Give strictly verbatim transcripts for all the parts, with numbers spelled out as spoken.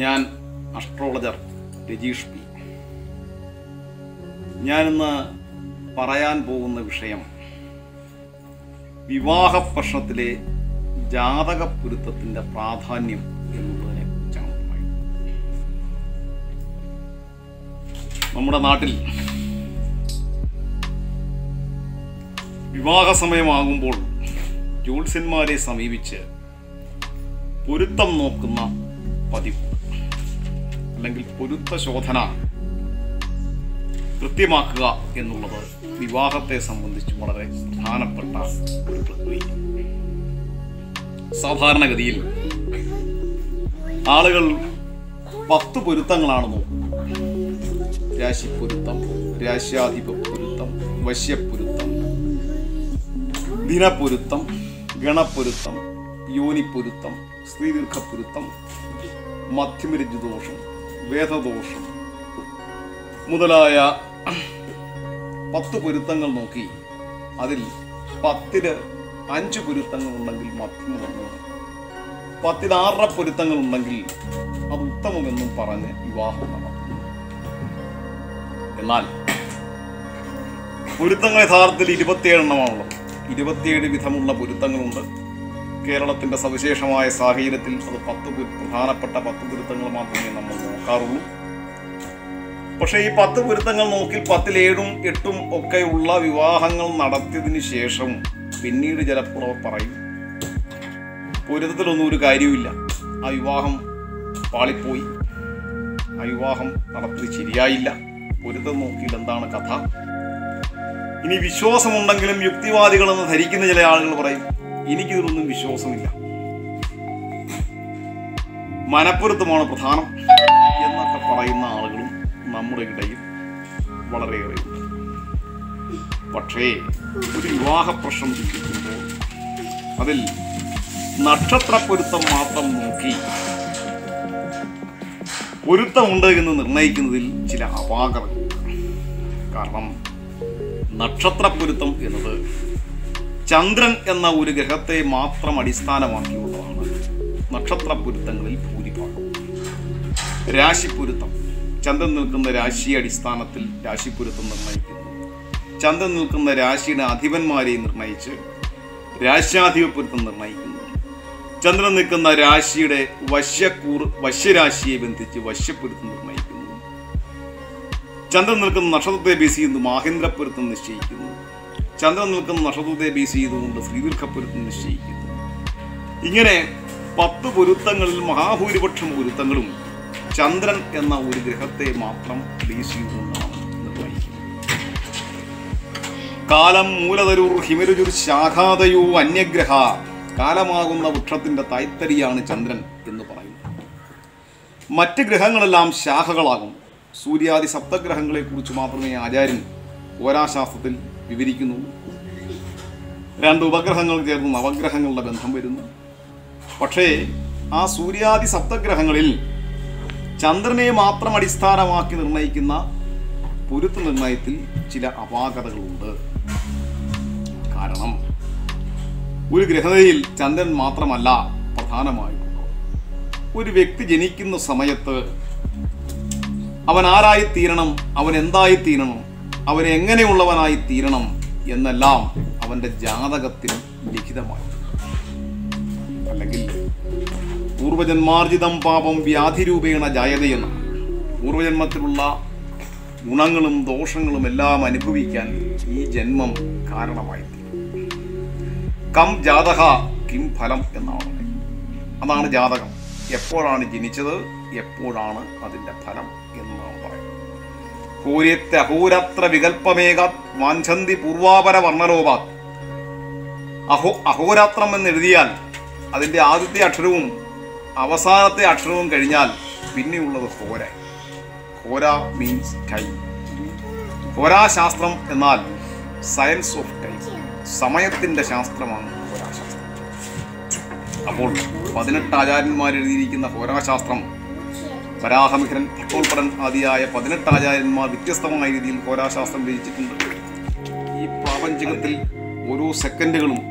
ഞാൻ astrologer Rajeesh P. ഞാനിന്ന് പറയാൻ പോകുന്ന വിഷയം വിവാഹ പ്രശ്നത്തിലെ ജാതക പൊരുത്തത്തിൻ്റെ പ്രാധാന്യം എന്നുള്ളതിനെ കുറിച്ചാണ്. നമ്മുടെ നാട്ടിൽ വിവാഹ സമയമാകുമ്പോൾ ജ്യോത്സ്യന്മാരെ സമീപിച്ച് പൊരുത്തം നോക്കുന്ന പതിവ്, അല്ലെങ്കിൽ പൊരുത്ത ശോധന കൃത്യമാക്കുക എന്നുള്ളത് വിവാഹത്തെ സംബന്ധിച്ച് വളരെ പ്രധാനപ്പെട്ട ഒരു പ്രക്രിയ. സാധാരണഗതിയിൽ ആളുകൾ പത്ത് പൊരുത്തങ്ങളാണ് നോക്കുന്നത്. രാശിപ്പൊരുത്തം, രാശ്യാധിപ പൊരുത്തം, വശ്യപ്പൊരുത്തം, ദിനപ്പൊരുത്തം, ഗണപ്പൊരുത്തം, യോനിപ്പൊരുത്തം, സ്ത്രീദീർഘപ്പൊരുത്തം, മധ്യമരജുദോഷം, വേദദോഷം മുതലായ പത്ത് പൊരുത്തങ്ങൾ നോക്കി അതിൽ പത്തിന് അഞ്ച് പൊരുത്തങ്ങളുണ്ടെങ്കിൽ മധ്യമമെന്നും പത്തിൽ ആറര പൊരുത്തങ്ങളുണ്ടെങ്കിൽ അത് ഉത്തമമെന്നും പറഞ്ഞ് വിവാഹം നടത്തുന്നു. എന്നാൽ പൊരുത്തങ്ങൾ യഥാർത്ഥത്തിൽ ഇരുപത്തിയേഴ് എണ്ണമാണുള്ളത്. ഇരുപത്തിയേഴ് വിധമുള്ള പൊരുത്തങ്ങളുണ്ട്. കേരളത്തിൻ്റെ സവിശേഷമായ സാഹചര്യത്തിൽ അത് പത്ത് പ്രധാനപ്പെട്ട പത്ത് പൊരുത്തങ്ങൾ മാത്രമേ നമ്മൾ നോക്കാറുള്ളൂ. പക്ഷേ ഈ പത്ത് പൊരുത്തങ്ങൾ നോക്കി പത്തിൽ ഏഴും എട്ടും ഒക്കെ ഉള്ള വിവാഹങ്ങൾ നടത്തിയതിന് ശേഷം പിന്നീട് ചിലപ്പോൾ പറയും പൊരുത്തത്തിലൊന്നും ഒരു കാര്യമില്ല, ആ വിവാഹം പാളിപ്പോയി, ആ വിവാഹം നടത്തിയത് ശരിയായില്ല, പൊരുത്തം നോക്കിയിട്ട് എന്താണ് കഥ. ഇനി വിശ്വാസമുണ്ടെങ്കിലും യുക്തിവാദികളെന്ന് ധരിക്കുന്ന ചില ആളുകൾ പറയും എനിക്കിതിലൊന്നും വിശ്വാസമില്ല, മനപ്പൊരുത്തമാണ് പ്രധാനം എന്നൊക്കെ പറയുന്ന ആളുകളും നമ്മുടെ ഇടയിൽ വളരെയേറെ. പക്ഷേ ഒരു വിവാഹ പ്രശ്നം ചിന്തിക്കുമ്പോൾ അതിൽ നക്ഷത്രപ്പൊരുത്തം മാത്രം നോക്കി പൊരുത്തമുണ്ട് എന്ന് നിർണ്ണയിക്കുന്നതിൽ ചില അപാകതകൾ. കാരണം നക്ഷത്രപ്പൊരുത്തം എന്നത് ചന്ദ്രൻ എന്ന ഒരു ഗ്രഹത്തെ മാത്രം അടിസ്ഥാനമാക്കിയുള്ളതാണ് നക്ഷത്രപ്പൊരുത്തങ്ങളിൽ ഭൂരിഭാഗം. രാശിപ്പൊരുത്തം ചന്ദ്രൻ നിൽക്കുന്ന രാശിയെ അടിസ്ഥാനത്തിൽ രാശിപ്പൊരുത്തം നിർണ്ണയിക്കുന്നു. ചന്ദ്രൻ നിൽക്കുന്ന രാശിയുടെ അധിപന്മാരെ നിർണ്ണയിച്ച് രാശ്യാധിപപ്പൊരുത്തം നിർണ്ണയിക്കുന്നു. ചന്ദ്രൻ നിൽക്കുന്ന രാശിയുടെ വശ്യക്കൂർ വശ്യരാശിയെ ബന്ധിച്ച് വശ്യപ്പൊരുത്തം നിർണ്ണയിക്കുന്നു. ചന്ദ്രൻ നിൽക്കുന്ന നക്ഷത്രത്തെ ബേസ് ചെയ്ത് മാഹേന്ദ്രപ്പൊരുത്തം നിശ്ചയിക്കുന്നു. ചന്ദ്രൻ നിൽക്കുന്ന നക്ഷത്രത്തെ ബേസ് ചെയ്തുകൊണ്ട് ശ്രീദീർഘപ്പൊരുത്തം നിശ്ചയിക്കുന്നു. ഇങ്ങനെ പത്ത് പൊരുത്തങ്ങളിൽ മഹാഭൂരിപക്ഷം പൊരുത്തങ്ങളും ചന്ദ്രൻ എന്ന ഒരു ഗ്രഹത്തെ മാത്രം ബേസ് ചെയ്തുകൊണ്ടാണ് നിർവഹിക്കുന്നത്. കാലം മൂലതരൂർ ഹിമരുചുർ ശാഖാതയോ അന്യഗ്രഹ, കാലമാകുന്ന വൃക്ഷത്തിൻ്റെ തൈത്തരിയാണ് ചന്ദ്രൻ എന്ന് പറയുന്നത്. മറ്റ് ഗ്രഹങ്ങളെല്ലാം ശാഖകളാകും. സൂര്യാദി സപ്തഗ്രഹങ്ങളെക്കുറിച്ച് മാത്രമേ ആചാര്യൻ ഹോരാശാസ്ത്രത്തിൽ വിവരിക്കുന്നുള്ളൂ. രണ്ട് ഉപഗ്രഹങ്ങൾ ചേർന്ന് നവഗ്രഹങ്ങളുടെ ബന്ധം വരുന്നു. പക്ഷേ ആ സൂര്യാദി സപ്തഗ്രഹങ്ങളിൽ ചന്ദ്രനെ മാത്രം അടിസ്ഥാനമാക്കി നിർണ്ണയിക്കുന്ന പൊരുത്ത നിർണ്ണയത്തിൽ ചില അപാകതകളുണ്ട്. കാരണം ഒരു ഗ്രഹനിലയിൽ ചന്ദ്രൻ മാത്രമല്ല പ്രധാനമായിട്ടുള്ളത്. ഒരു വ്യക്തി ജനിക്കുന്ന സമയത്ത് അവൻ ആരായിത്തീരണം, അവൻ എന്തായിത്തീരണം, അവൻ എങ്ങനെയുള്ളവനായിത്തീരണം എന്നെല്ലാം അവൻ്റെ ജാതകത്തിൽ ലിഖിതമായി. അല്ലെങ്കിൽ പൂർവജന്മാർജിതം പാപം വ്യാധിരൂപേണ ജായതയെന്ന പൂർവജന്മത്തിലുള്ള ഗുണങ്ങളും ദോഷങ്ങളും എല്ലാം അനുഭവിക്കാൻ ഈ ജന്മം കാരണമായി. കം ജാതക കിം ഫലം എന്നാണ്. അതാണ് ജാതകം. എപ്പോഴാണ് ജനിച്ചത്, എപ്പോഴാണ് അതിൻ്റെ ഫലം എന്നാണ് പറയുന്നത്. ഹൂര്യത്തെ അഹൂരത്ര വികല്പമേകാത് വാഞ്ചന്തി പൂർവാപര വർണ്ണലോപാത്. അഹോ അഹോരാത്രം എന്നെഴുതിയാൽ അതിൻ്റെ ആദ്യത്തെ അക്ഷരവും അവസാനത്തെ അക്ഷരവും കഴിഞ്ഞാൽ പിന്നെയുള്ളത് ഹോര. ഹോര മീൻസ് ടൈം. ഹോരാശാസ്ത്രം എന്നാൽ സയൻസ് ഓഫ് ടൈം, സമയത്തിൻ്റെ ശാസ്ത്രമാണ് ഹോരാശാസ്ത്രം. അപ്പോൾ പതിനെട്ട് ആചാര്യന്മാരെഴുതിയിരിക്കുന്ന ഹോരാശാസ്ത്രം വരാഹമിഹിരൻ ഭട്ടോൽപടൻ ആദിയായ പതിനെട്ട് ആചാര്യന്മാർ വ്യത്യസ്തമായ രീതിയിൽ ഹോരാശാസ്ത്രം രചിച്ചിട്ടുണ്ട്. ഈ പ്രാപഞ്ചികത്തിൽ ഓരോ സെക്കൻഡുകളും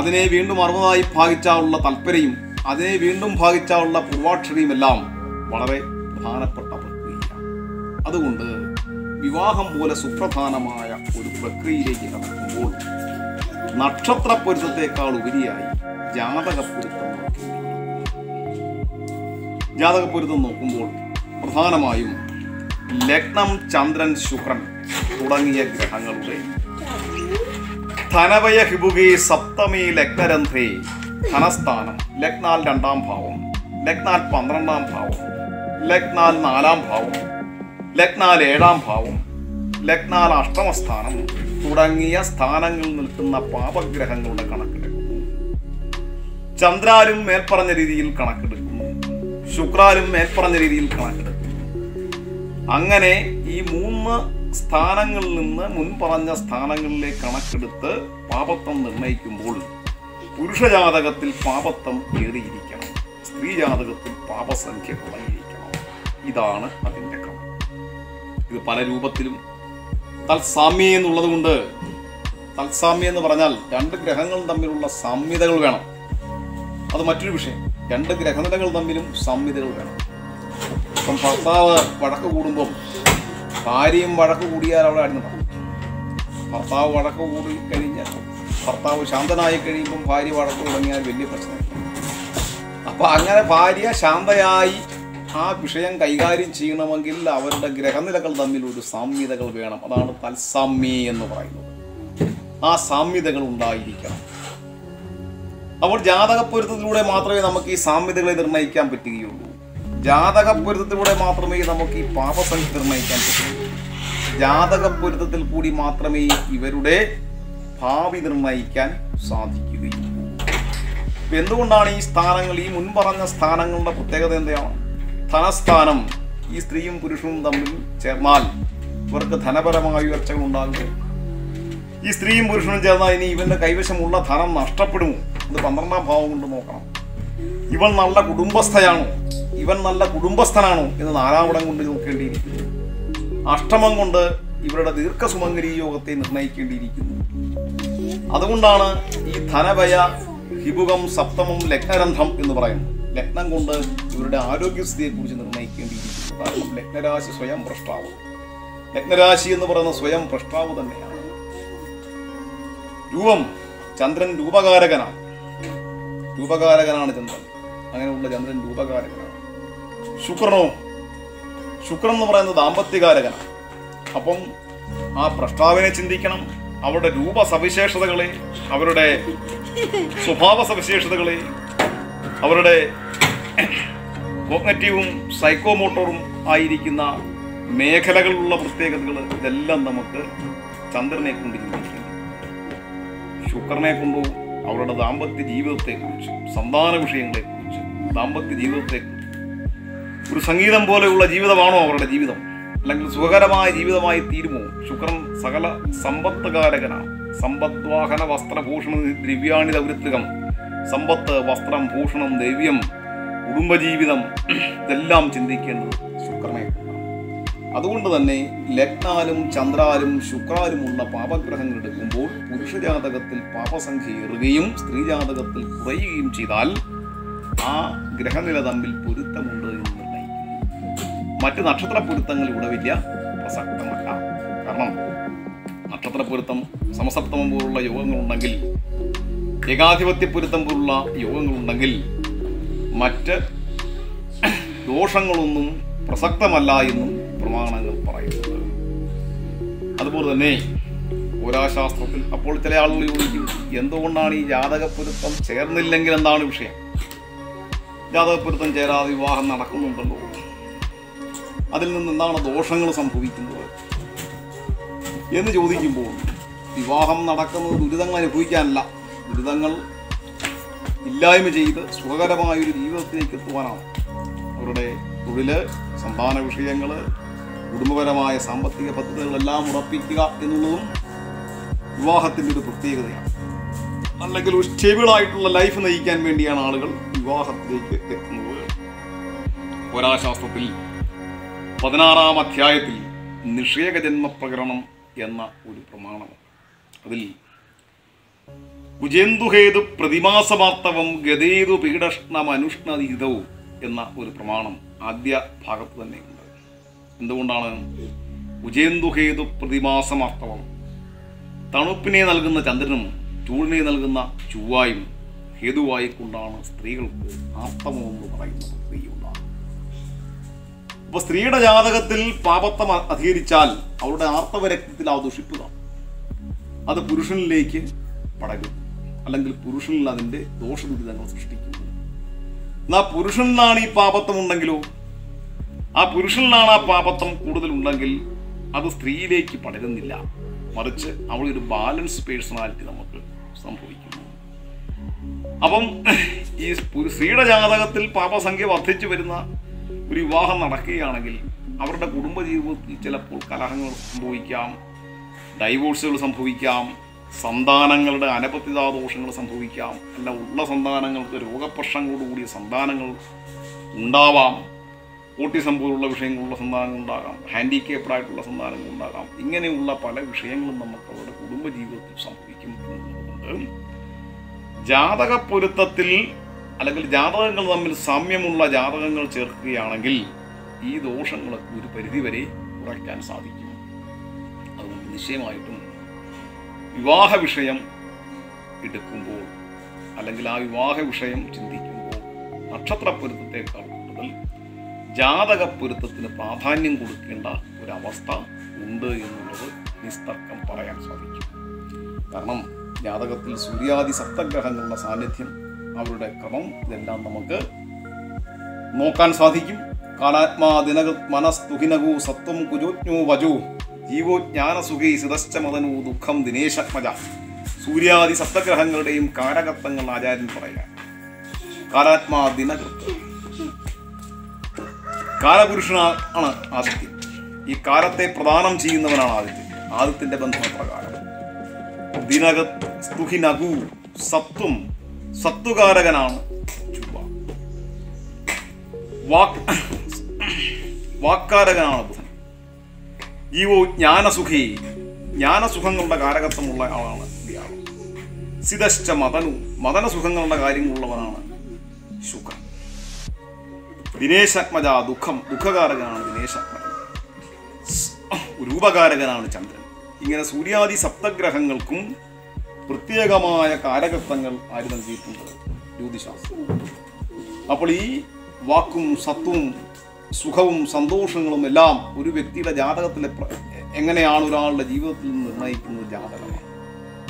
അതിനെ വീണ്ടും അറുപതായി ഭാഗിച്ചാലുള്ള തൽപരയും അതിനെ വീണ്ടും ഭാഗിച്ചാലുള്ള പൂർവാക്ഷരിയുമെല്ലാം വളരെ പ്രധാനപ്പെട്ട പ്രക്രിയയാണ്. അതുകൊണ്ട് വിവാഹം പോലെ സുപ്രധാനമായ ഒരു പ്രക്രിയയിലേക്ക് കടക്കുമ്പോൾ നക്ഷത്ര പൊരുത്തത്തെക്കാൾ ഉപരിയായി ജാതക പൊരുത്തം നോക്കി ജാതക പൊരുത്തം നോക്കുമ്പോൾ പ്രധാനമായും ലഗ്നം, ചന്ദ്രൻ, ശുക്രൻ തുടങ്ങിയ ഗ്രഹങ്ങളുടെ ധനവയ ഹിബുകി സപ്തമി ലഗ്നരന്ധ്രേ ധനസ്ഥാനം, ലഗ്നാൽ രണ്ടാം ഭാവം, ലഗ്നാൽ പന്ത്രണ്ടാം ഭാവം, ലഗ്നാൽ നാലാം ഭാവം, ലഗ്നാൽ ഏഴാം ഭാവം, ലഗ്നാൽ അഷ്ടമസ്ഥാനം തുടങ്ങിയ സ്ഥാനങ്ങളിൽ നിൽക്കുന്ന പാപഗ്രഹങ്ങളുടെ കണക്കെടുക്കുന്നു. ചന്ദ്രാലും മേൽപ്പറഞ്ഞ രീതിയിൽ കണക്കെടുക്കുന്നു, ശുക്രാലും മേൽപ്പറഞ്ഞ രീതിയിൽ കണക്കെടുക്കുന്നു. അങ്ങനെ ഈ മൂന്ന് സ്ഥാനങ്ങളിൽ നിന്ന് മുൻപറഞ്ഞ സ്ഥാനങ്ങളിലെ കണക്കെടുത്ത് പാപത്വം നിർണയിക്കുമ്പോൾ പുരുഷജാതകത്തിൽ പാപത്വം ഏറിയിരിക്കണം, സ്ത്രീ ജാതകത്തിൽ പാപസംഖ്യ കുറഞ്ഞിരിക്കണം. ഇതാണ് അതിൻ്റെ ക്രമം. ഇത് പല രൂപത്തിലും തത്സാമ്യം എന്നുള്ളത് കൊണ്ട്, തത്സാമ്യം എന്ന് പറഞ്ഞാൽ രണ്ട് ഗ്രഹങ്ങൾ തമ്മിലുള്ള സാമ്യതകൾ വേണം, അത് മറ്റൊരു വിഷയം. രണ്ട് ഗ്രഹനിലകൾ തമ്മിലും സാമ്യതകൾ വേണം. ഇപ്പം ഭർത്താവ് വഴക്ക് കൂടുമ്പം ഭാര്യയും വഴക്ക് കൂടിയാൽ അവിടെ അടിഞ്ഞതാണ്. ഭർത്താവ് വഴക്ക് കൂടി കഴിഞ്ഞാൽ, ഭർത്താവ് ശാന്തനായി കഴിയുമ്പം ഭാര്യ വഴക്ക് തുടങ്ങിയാൽ വലിയ പ്രശ്നമില്ല. അപ്പോൾ അങ്ങനെ ഭാര്യ ശാന്തയായി ആ വിഷയം കൈകാര്യം ചെയ്യണമെങ്കിൽ അവരുടെ ഗ്രഹനിലകൾ തമ്മിൽ ഒരു സാമ്യതകൾ വേണം. അതാണ് തത്സാമ്യ എന്ന് പറയുന്നത്. ആ സാമ്യതകൾ ഉണ്ടായിരിക്കണം. അപ്പോൾ ജാതക പൊരുത്തത്തിലൂടെ മാത്രമേ നമുക്ക് ഈ സാമ്യതകളെ നിർണ്ണയിക്കാൻ പറ്റുകയുള്ളൂ. ജാതക പൊരുത്തത്തിലൂടെ മാത്രമേ നമുക്ക് ഈ പാപസംഖ്യ നിർണ്ണയിക്കാൻ പറ്റൂ. ജാതക പൊരുത്തത്തിൽ കൂടി മാത്രമേ ഇവരുടെ ഭാവി നിർണ്ണയിക്കാൻ സാധിക്കുകയുള്ളൂ. എന്തുകൊണ്ടാണ് ഈ സ്ഥാനങ്ങൾ, ഈ മുൻപറഞ്ഞ സ്ഥാനങ്ങളുടെ പ്രത്യേകത എന്താണ്? ധനസ്ഥാനം, ഈ സ്ത്രീയും പുരുഷനും തമ്മിൽ ചേർന്നാൽ ഇവർക്ക് ധനപരമായ ഉയർച്ചകൾ ഉണ്ടാകും. ഈ സ്ത്രീയും പുരുഷനും ചേർന്നാൽ ഇനി ഇവന്റെ കൈവശമുള്ള ധനം നഷ്ടപ്പെടുമോ? അത് പന്ത്രണ്ടാം ഭാവം കൊണ്ട് നോക്കണം. ഇവൾ നല്ല കുടുംബസ്ഥയാണോ, ഇവൻ നല്ല കുടുംബസ്ഥനാണോ എന്ന് നാലാമടം കൊണ്ട് നോക്കേണ്ടിയിരിക്കുന്നു. അഷ്ടമം കൊണ്ട് ഇവരുടെ ദീർഘസുമംഗലി യോഗത്തെ നിർണയിക്കേണ്ടിയിരിക്കുന്നു. അതുകൊണ്ടാണ് ഈ ധനഭയ ഹിബുകം സപ്തമം ലഗ്നരന്ധം എന്ന് പറയുന്നത്. ലഗ്നം കൊണ്ട് ഇവരുടെ ആരോഗ്യസ്ഥിതിയെക്കുറിച്ച് നിർണ്ണയിക്കേണ്ടിയിരിക്കുന്നു. കാരണം ലഗ്നരാശി സ്വയം ഭ്രഷ്ടാവ്, ലഗ്നരാശി എന്ന് പറയുന്ന സ്വയം ഭ്രഷ്ടാവ് തന്നെയാണ്. രൂപം, ചന്ദ്രൻ രൂപകാരകനാണ്, രൂപകാരകനാണ് ചന്ദ്രൻ. അങ്ങനെയുള്ള ചന്ദ്രൻ രൂപകാരകനാണ്. ശുക്രനോ, ശുക്രൻ എന്ന് പറയുന്നത് ദാമ്പത്യകാരകനാണ്. അപ്പം ആ ഭ്രഷ്ടാവിനെ ചിന്തിക്കണം, അവരുടെ രൂപസവിശേഷതകളെ, അവരുടെ സ്വഭാവ സവിശേഷതകളെ, അവരുടെ കോഗ്നിറ്റീവും സൈക്കോമോട്ടോറും ആയിരിക്കുന്ന മേഖലകളിലുള്ള പ്രത്യേകതകൾ, ഇതെല്ലാം നമുക്ക് ചന്ദ്രനെ കൊണ്ട് ചിന്തിക്കണം. ശുക്രനെ കൊണ്ടോ അവരുടെ ദാമ്പത്യ ജീവിതത്തെക്കുറിച്ച്, സന്താന വിഷയങ്ങളെക്കുറിച്ച്, ദാമ്പത്യ ജീവിതത്തെക്കുറിച്ച് ഒരു സംഗീതം പോലെയുള്ള ജീവിതമാണോ അവരുടെ ജീവിതം, അല്ലെങ്കിൽ സുഖകരമായ ജീവിതമായി തീരുമോ? ശുക്രൻ സകല സമ്പത്തുകാരകനാണ്. സമ്പദ്വാഹന വസ്ത്രഭൂഷണ ദ്രവ്യാണി ദൗരിത്രികം, സമ്പത്ത്, വസ്ത്രം, ഭൂഷണം, ദ്രവ്യം, കുടുംബജീവിതം, ഇതെല്ലാം ചിന്തിക്കേണ്ടത് ശുക്രനെ. അതുകൊണ്ട് തന്നെ ലഗ്നാലും ചന്ദ്രാലും ശുക്രാലുമുള്ള പാപഗ്രഹങ്ങൾ എടുക്കുമ്പോൾ പുരുഷജാതകത്തിൽ പാപസംഖ്യ ഏറുകയും സ്ത്രീജാതകത്തിൽ കുറയുകയും ചെയ്താൽ ആ ഗ്രഹനില തമ്മിൽ പൊരുത്തമുണ്ട് എന്ന് നിർണ്ണയിക്കുന്നു. മറ്റ് നക്ഷത്ര പൊരുത്തങ്ങൾ ഇവിടെ വലിയ പ്രസക്തമല്ല. കാരണം നക്ഷത്ര പൊരുത്തം, സമസപ്തമം പോലുള്ള യോഗങ്ങളുണ്ടെങ്കിൽ, ഏകാധിപത്യ പൊരുത്തം പോലുള്ള യോഗങ്ങളുണ്ടെങ്കിൽ മറ്റ് ദോഷങ്ങളൊന്നും പ്രസക്തമല്ല എന്നും പ്രമാണങ്ങൾ പറയുന്നത്. അതുപോലെ തന്നെ പുരാശാസ്ത്രത്തിൽ അപ്പോൾ ചില ആളുകൾ ചോദിക്കും, എന്തുകൊണ്ടാണ് ഈ ജാതക പൊരുത്തം ചേർന്നില്ലെങ്കിൽ എന്താണ് വിഷയം? ജാതക പൊരുത്തം ചേരാതെ വിവാഹം നടക്കുന്നുണ്ടല്ലോ, അതിൽ നിന്ന് എന്താണ് ദോഷങ്ങൾ സംഭവിക്കുന്നത് എന്ന് ചോദിക്കുമ്പോൾ, വിവാഹം നടക്കുന്നത് ദുരിതങ്ങൾ അനുഭവിക്കാനല്ല, ദുരിതങ്ങൾ ഇല്ലായ്മ ചെയ്ത് സുഖകരമായൊരു ജീവിതത്തിലേക്ക് എത്തുവാനാണ്. അവരുടെ തൊഴിൽ, സന്താന വിഷയങ്ങൾ, കുടുംബപരമായ സാമ്പത്തിക പദ്ധതികളെല്ലാം ഉറപ്പിക്കുക എന്നുള്ളതും വിവാഹത്തിൻ്റെ ഒരു പ്രത്യേകതയാണ്. അല്ലെങ്കിൽ ഒരു സ്റ്റേബിളായിട്ടുള്ള ലൈഫ് നയിക്കാൻ വേണ്ടിയാണ് ആളുകൾ വിവാഹത്തിലേക്ക് എത്തുന്നത്. പുരാശാസ്ത്രത്തിൽ പതിനാറാം അധ്യായത്തിൽ നിഷേകജന്മ പ്രകരണം എന്ന ഒരു പ്രമാണമാണ്. അതിൽ കുജേന്ദുഹേതു പ്രതിമാസമാർത്തവം ഗതേതു പീഡഷ്ണമനുഷ്ണതീതവും എന്ന ഒരു പ്രമാണം ആദ്യ ഭാഗത്ത് തന്നെയുണ്ട്. എന്തുകൊണ്ടാണ് കുജേന്ദുഹേതു പ്രതിമാസമാർത്തവം? തണുപ്പിനെ നൽകുന്ന ചന്ദ്രനും ചൂടിനെ നൽകുന്ന ചൊവ്വായും ഹേതുവായിക്കൊണ്ടാണ് സ്ത്രീകൾക്ക് ആർത്തവം എന്ന് പറയുന്ന പ്രക്രിയയുണ്ടാകുന്നത്. അപ്പോൾ സ്ത്രീയുടെ ജാതകത്തിൽ പാപത്തം അധികരിച്ചാൽ അവരുടെ ആർത്തവരക്തത്തിൽ ആ ദുഷിപ്പുക അത് പുരുഷനിലേക്ക് പടരും, അല്ലെങ്കിൽ പുരുഷനിൽ അതിൻ്റെ ദോഷദുരിതങ്ങൾ സൃഷ്ടിക്കുന്നു. എന്നാൽ പുരുഷനിലാണ് ഈ പാപത്തം ഉണ്ടെങ്കിലോ, ആ പുരുഷനിലാണ് ആ പാപത്തം കൂടുതൽ ഉണ്ടെങ്കിൽ അത് സ്ത്രീയിലേക്ക് പടരുന്നില്ല, മറിച്ച് അവളൊരു ബാലൻസ് പേഴ്സണാലിറ്റി നമുക്ക് സംഭവിക്കുന്നു. അപ്പം ഈ സ്ത്രീയുടെ ജാതകത്തിൽ പാപസംഖ്യ വർദ്ധിച്ചു വരുന്ന ഒരു വിവാഹം നടക്കുകയാണെങ്കിൽ അവരുടെ കുടുംബജീവിതത്തിൽ ചിലപ്പോൾ കലഹങ്ങൾ സംഭവിക്കാം, ഡൈവോഴ്സുകൾ സംഭവിക്കാം, സന്താനങ്ങളുടെ അനപത്യതാ ദോഷങ്ങൾ സംഭവിക്കാം, അല്ല ഉള്ള സന്താനങ്ങൾക്ക് രോഗപ്രശ്നങ്ങളോടുകൂടിയ സന്താനങ്ങൾ ഉണ്ടാവാം, ഓട്ടിസം പോലുള്ള വിഷയങ്ങളുള്ള സന്താനങ്ങളുണ്ടാകാം, ഹാൻഡിക്കേപ്പ്ഡായിട്ടുള്ള സന്താനങ്ങളുണ്ടാകാം. ഇങ്ങനെയുള്ള പല വിഷയങ്ങളും നമുക്ക് അവരുടെ കുടുംബജീവിതത്തിൽ സംഭവിക്കും എന്നുള്ളതുകൊണ്ട് ജാതക പൊരുത്തത്തിൽ അല്ലെങ്കിൽ ജാതകങ്ങൾ തമ്മിൽ സാമ്യമുള്ള ജാതകങ്ങൾ ചേർക്കുകയാണെങ്കിൽ ഈ ദോഷങ്ങളൊക്കെ ഒരു പരിധിവരെ കുറയ്ക്കാൻ സാധിക്കും. അതുകൊണ്ട് നിശ്ചയമായിട്ടും വിവാഹ വിഷയം എടുക്കുമ്പോൾ അല്ലെങ്കിൽ ആ വിവാഹ വിഷയം ചിന്തിക്കുമ്പോൾ നക്ഷത്ര പൊരുത്തത്തെക്കാൾ കൂടുതൽ ജാതക പൊരുത്തത്തിന് പ്രാധാന്യം കൊടുക്കേണ്ട ഒരവസ്ഥ ഉണ്ട് എന്നുള്ളത് നിസ്തർക്കം പറയാൻ സാധിക്കും. കാരണം ജാതകത്തിൽ സൂര്യാദി സപ്തഗ്രഹങ്ങളുടെ സാന്നിധ്യം, അവരുടെ ക്രമം, ഇതെല്ലാം നമുക്ക് നോക്കാൻ സാധിക്കും. കാലാത്മാ ദിനകത് മനസ്തുഹിനകൂ സത്വം കുജോജ്ഞോ വജോ ജീവോ ജ്ഞാനസുഖി സിതശ്ചമതനോ ദുഃഖം ദിനേശത്മജ. സൂര്യാദി സപ്തഗ്രഹങ്ങളുടെയും കാരകത്വങ്ങൾ ആചാര്യൻ പറയുക. കാലാത്മാ ദിനകൃത്, കാലപുരുഷനാണ് ആദിത്യം. ഈ കാലത്തെ പ്രദാനം ചെയ്യുന്നവനാണ് ആദിത്യം. ആദിത്യൻ്റെ ബന്ധനപ്രകാരം ദിനകത് സ്തുഹിനകൂ സത്വം, സത്വകാരകനാണ് ചൊവ്വ. വാക് വാക്കാരകനാണ് ബുധൻ. ജീവോ ജ്ഞാനസുഖി, ജ്ഞാനസുഖങ്ങളുടെ കാരകത്വമുള്ള ആളാണ് വ്യാഴം. സിതശ്ച മതനു, മതനസുഖങ്ങളുടെ കാര്യങ്ങളുള്ളവനാണ് ശുക്രൻ. ദിനേശാത്മജ ദുഃഖം, ദുഃഖകാരകനാണ് ദിനേശാത്മജ. രൂപകാരകനാണ് ചന്ദ്രൻ. ഇങ്ങനെ സൂര്യാദി സപ്തഗ്രഹങ്ങൾക്കും പ്രത്യേകമായ കാരകത്വങ്ങൾ ആര് നൽകിയിട്ടുണ്ട്? ജ്യോതിശാസ്ത്രം. അപ്പോൾ ഈ വാക്കും സത്വവും സുഖവും സന്തോഷങ്ങളും എല്ലാം ഒരു വ്യക്തിയുടെ ജാതകത്തിലെ എങ്ങനെയാണ് ഒരാളുടെ ജീവിതത്തിൽ നിന്ന് നിർണ്ണയിക്കുന്നത് ജാതകമാണ്.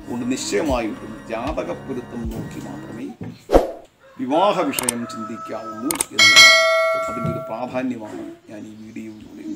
അതുകൊണ്ട് നിശ്ചയമായിട്ടും ജാതകപ്പൊരുത്തം നോക്കി മാത്രമേ വിവാഹ വിഷയം ചിന്തിക്കാവുള്ളൂ എന്നുള്ള അതിൻ്റെ ഒരു പ്രാധാന്യമാണ് ഞാൻ ഈ വീഡിയോയിലൂടെ